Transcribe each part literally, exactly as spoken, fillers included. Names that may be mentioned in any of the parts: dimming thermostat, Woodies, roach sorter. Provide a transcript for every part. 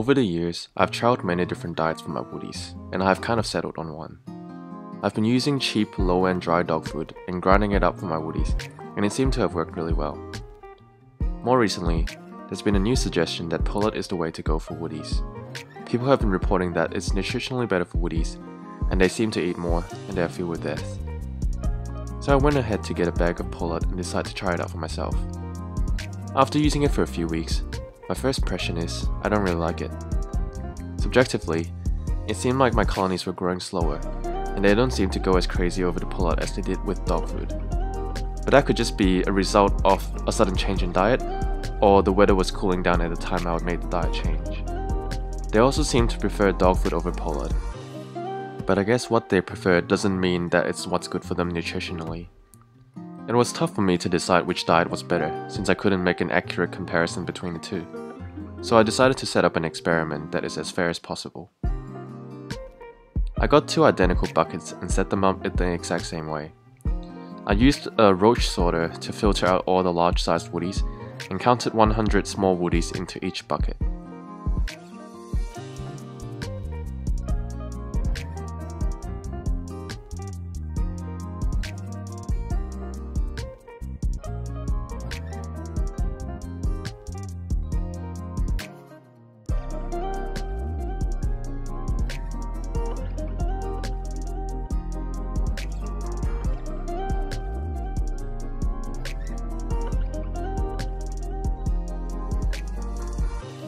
Over the years, I've tried many different diets for my Woodies, and I've kind of settled on one. I've been using cheap, low-end dry dog food and grinding it up for my Woodies, and it seemed to have worked really well. More recently, there's been a new suggestion that pellet is the way to go for Woodies. People have been reporting that it's nutritionally better for Woodies, and they seem to eat more and they're filled with death. So I went ahead to get a bag of pellet and decided to try it out for myself. After using it for a few weeks, my first impression is, I don't really like it. Subjectively, it seemed like my colonies were growing slower, and they don't seem to go as crazy over the pullout as they did with dog food. But that could just be a result of a sudden change in diet, or the weather was cooling down at the time I made the diet change. They also seem to prefer dog food over pullout. But I guess what they prefer doesn't mean that it's what's good for them nutritionally. It was tough for me to decide which diet was better, since I couldn't make an accurate comparison between the two. So I decided to set up an experiment that is as fair as possible. I got two identical buckets and set them up in the exact same way. I used a roach sorter to filter out all the large-sized Woodies and counted one hundred small Woodies into each bucket.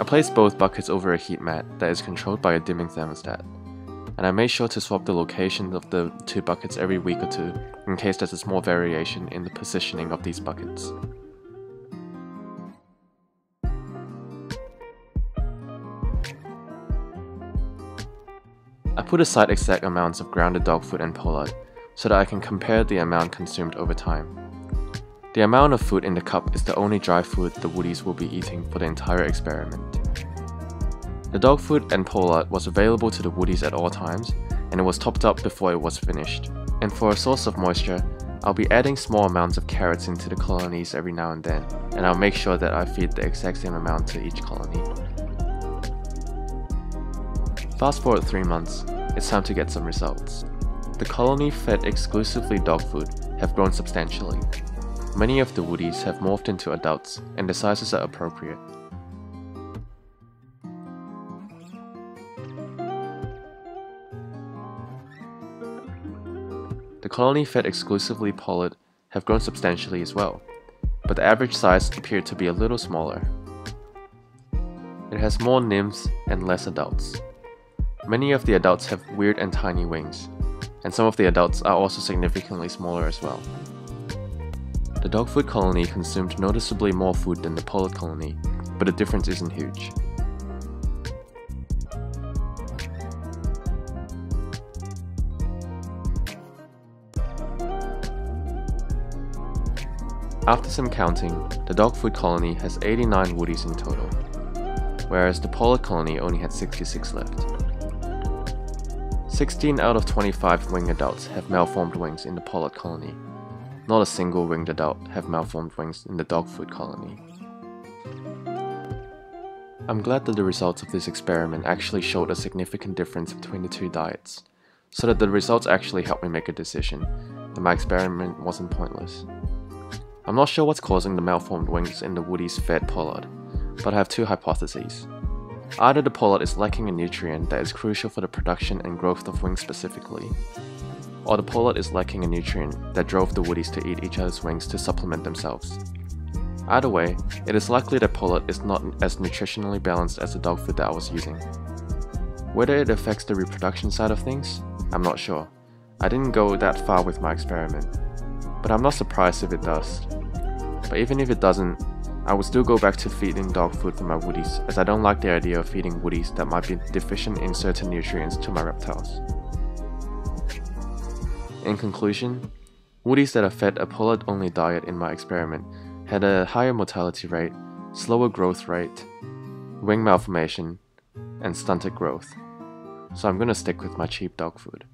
I placed both buckets over a heat mat that is controlled by a dimming thermostat, and I made sure to swap the location of the two buckets every week or two in case there's a small variation in the positioning of these buckets. I put aside exact amounts of grounded dog food and pellet so that I can compare the amount consumed over time. The amount of food in the cup is the only dry food the Woodies will be eating for the entire experiment. The dog food and pellet was available to the Woodies at all times, and it was topped up before it was finished. And for a source of moisture, I'll be adding small amounts of carrots into the colonies every now and then, and I'll make sure that I feed the exact same amount to each colony. Fast forward three months, it's time to get some results. The colony fed exclusively dog food have grown substantially. Many of the Woodies have morphed into adults, and the sizes are appropriate. The colony fed exclusively pellet have grown substantially as well, but the average size appeared to be a little smaller. It has more nymphs and less adults. Many of the adults have weird and tiny wings, and some of the adults are also significantly smaller as well. The dog food colony consumed noticeably more food than the pellet colony, but the difference isn't huge. After some counting, the dog food colony has eighty-nine Woodies in total, whereas the pellet colony only had sixty-six left. sixteen out of twenty-five wing adults have malformed wings in the pellet colony. Not a single winged adult have malformed wings in the dog food colony. I'm glad that the results of this experiment actually showed a significant difference between the two diets, so that the results actually helped me make a decision, and my experiment wasn't pointless. I'm not sure what's causing the malformed wings in the Woodies fed pellet, but I have two hypotheses. Either the pellet is lacking a nutrient that is crucial for the production and growth of wings specifically, or the pellet is lacking a nutrient that drove the Woodies to eat each other's wings to supplement themselves. Either way, it is likely that pellet is not as nutritionally balanced as the dog food that I was using. Whether it affects the reproduction side of things, I'm not sure. I didn't go that far with my experiment, but I'm not surprised if it does. But even if it doesn't, I would still go back to feeding dog food for my Woodies, as I don't like the idea of feeding Woodies that might be deficient in certain nutrients to my reptiles. In conclusion, Woodies that are fed a pellet-only diet in my experiment had a higher mortality rate, slower growth rate, wing malformation, and stunted growth. So I'm gonna stick with my cheap dog food.